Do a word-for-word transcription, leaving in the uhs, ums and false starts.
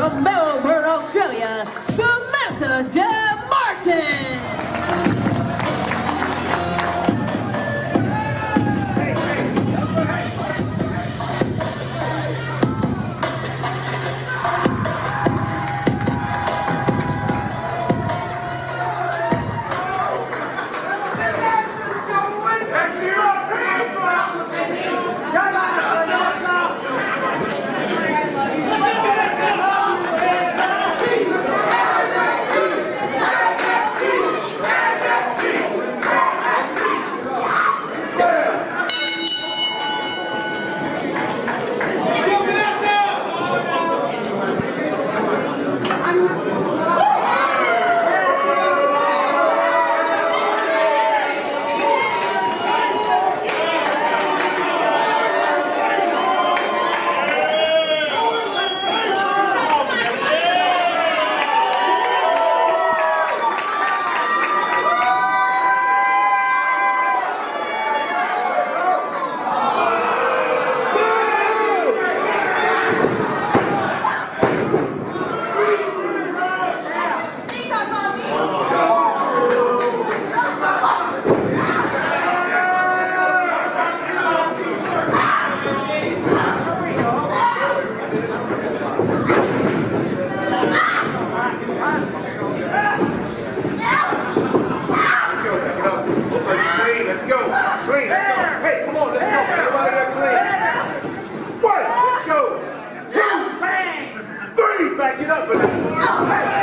from Melbourne, Australia, Samantha De Martin. Back it up with it.